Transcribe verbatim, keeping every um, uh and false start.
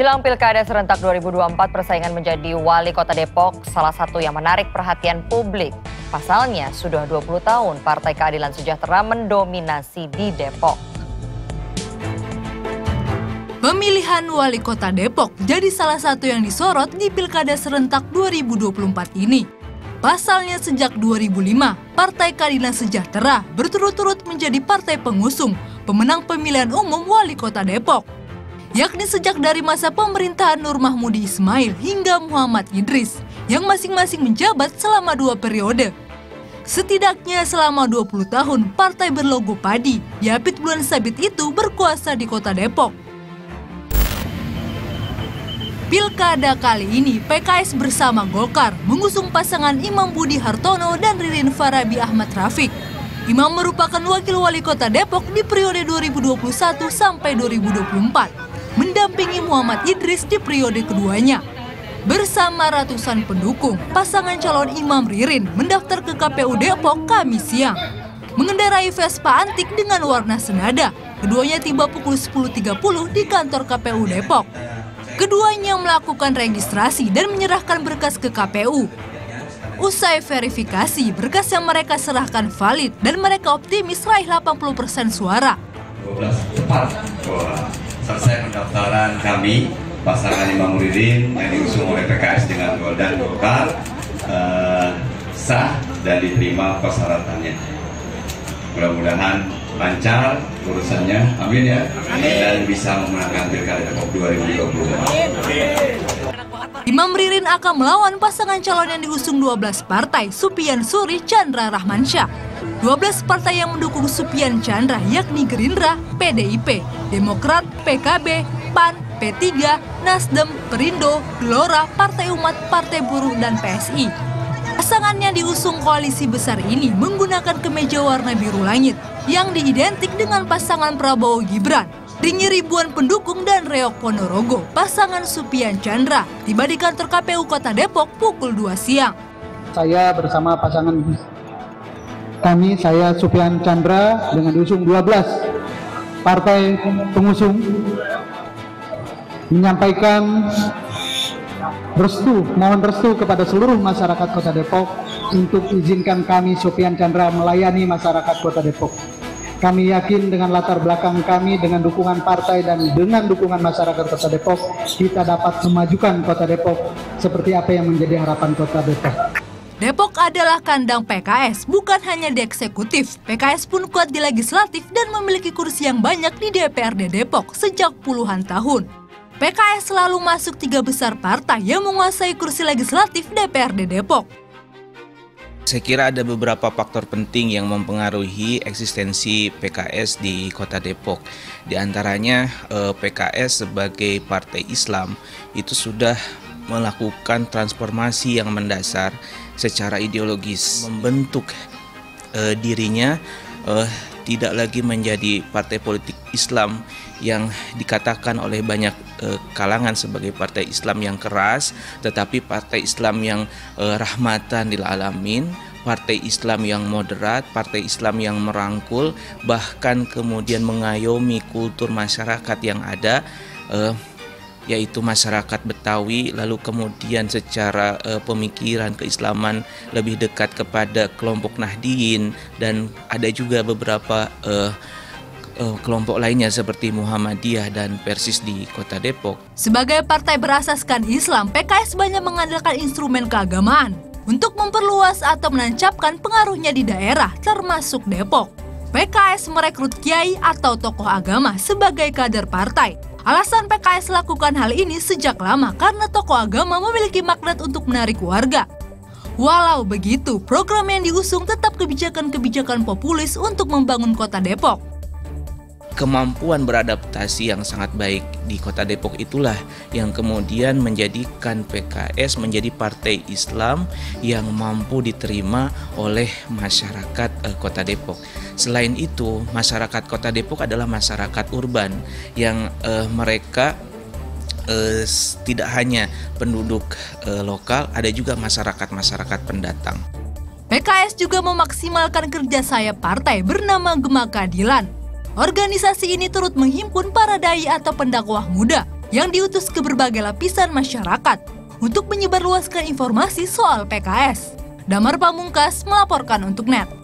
Jelang Pilkada serentak dua ribu dua puluh empat, persaingan menjadi wali kota Depok salah satu yang menarik perhatian publik. Pasalnya, sudah dua puluh tahun Partai Keadilan Sejahtera mendominasi di Depok. Pemilihan wali kota Depok jadi salah satu yang disorot di Pilkada serentak dua ribu dua puluh empat ini. Pasalnya, sejak dua ribu lima, Partai Keadilan Sejahtera berturut-turut menjadi partai pengusung pemenang pemilihan umum wali kota Depok, yakni sejak dari masa pemerintahan Nur Mahmudi Ismail hingga Muhammad Idris, yang masing-masing menjabat selama dua periode. Setidaknya selama dua puluh tahun, partai berlogo padi, Yapit Bulan Sabit itu berkuasa di kota Depok. Pilkada kali ini, P K S bersama Golkar mengusung pasangan Imam Budi Hartono dan Ririn Farabi Ahmad Rafiq. Imam merupakan wakil wali kota Depok di periode dua ribu dua puluh satu sampai dua ribu dua puluh empat. Mendampingi Muhammad Idris di periode keduanya. Bersama ratusan pendukung, pasangan calon Imam Ririn mendaftar ke K P U Depok Kamis siang. Mengendarai Vespa antik dengan warna senada, keduanya tiba pukul sepuluh tiga puluh di kantor K P U Depok. Keduanya melakukan registrasi dan menyerahkan berkas ke K P U. Usai verifikasi, berkas yang mereka serahkan valid dan mereka optimis raih delapan puluh persen suara. dua belas empat Selesai pendaftaran kami, pasangan Imam Ririn yang diusung oleh P K S dengan dan Golkar eh, sah dan diterima persyaratannya. Mudah-mudahan lancar urusannya, amin ya, dan bisa memenangkan Pilkada Depok dua ribu dua puluh empat. Imam Ririn akan melawan pasangan calon yang diusung dua belas partai, Supian Suri Chandra Rahmansyah. dua belas partai yang mendukung Supian Chandra yakni Gerindra, P D I P, Demokrat, P K B, P A N, P tiga, Nasdem, Perindo, Gelora, Partai Umat, Partai Buruh, dan P S I. Pasangan yang diusung koalisi besar ini menggunakan kemeja warna biru langit yang diidentik dengan pasangan Prabowo-Gibran. Ringi ribuan pendukung dan reok Ponorogo, pasangan Supian Chandra tiba di kantor K P U Kota Depok pukul dua siang. Saya bersama pasangan Kami, saya Supian Chandra dengan diusung dua belas partai pengusung menyampaikan restu, mohon restu kepada seluruh masyarakat Kota Depok untuk izinkan kami Supian Chandra melayani masyarakat Kota Depok. Kami yakin dengan latar belakang kami, dengan dukungan partai dan dengan dukungan masyarakat Kota Depok, kita dapat memajukan Kota Depok seperti apa yang menjadi harapan Kota Depok. Depok adalah kandang P K S, bukan hanya di eksekutif. P K S pun kuat di legislatif dan memiliki kursi yang banyak di D P R D Depok sejak puluhan tahun. P K S selalu masuk tiga besar partai yang menguasai kursi legislatif D P R D Depok. Saya kira ada beberapa faktor penting yang mempengaruhi eksistensi P K S di Kota Depok. Di antaranya P K S sebagai partai Islam itu sudah melakukan transformasi yang mendasar secara ideologis, membentuk e, dirinya e, tidak lagi menjadi partai politik Islam yang dikatakan oleh banyak e, kalangan sebagai partai Islam yang keras, tetapi partai Islam yang e, rahmatan lil alamin, partai Islam yang moderat, partai Islam yang merangkul, bahkan kemudian mengayomi kultur masyarakat yang ada, e, yaitu masyarakat Betawi, lalu kemudian secara uh, pemikiran keislaman lebih dekat kepada kelompok Nahdliyin, dan ada juga beberapa uh, uh, kelompok lainnya seperti Muhammadiyah dan Persis di Kota Depok. Sebagai partai berasaskan Islam, P K S banyak mengandalkan instrumen keagamaan untuk memperluas atau menancapkan pengaruhnya di daerah, termasuk Depok. P K S merekrut kiai atau tokoh agama sebagai kader partai. Alasan P K S lakukan hal ini sejak lama karena tokoh agama memiliki magnet untuk menarik warga. Walau begitu, program yang diusung tetap kebijakan-kebijakan populis untuk membangun Kota Depok. Kemampuan beradaptasi yang sangat baik di Kota Depok itulah yang kemudian menjadikan P K S menjadi partai Islam yang mampu diterima oleh masyarakat eh, Kota Depok. Selain itu, masyarakat Kota Depok adalah masyarakat urban yang eh, mereka eh, tidak hanya penduduk eh, lokal, ada juga masyarakat-masyarakat pendatang. P K S juga memaksimalkan kerja sayap partai bernama Gema Keadilan. Organisasi ini turut menghimpun para dai atau pendakwah muda yang diutus ke berbagai lapisan masyarakat untuk menyebarluaskan informasi soal P K S. Damar Pamungkas melaporkan untuk N E T.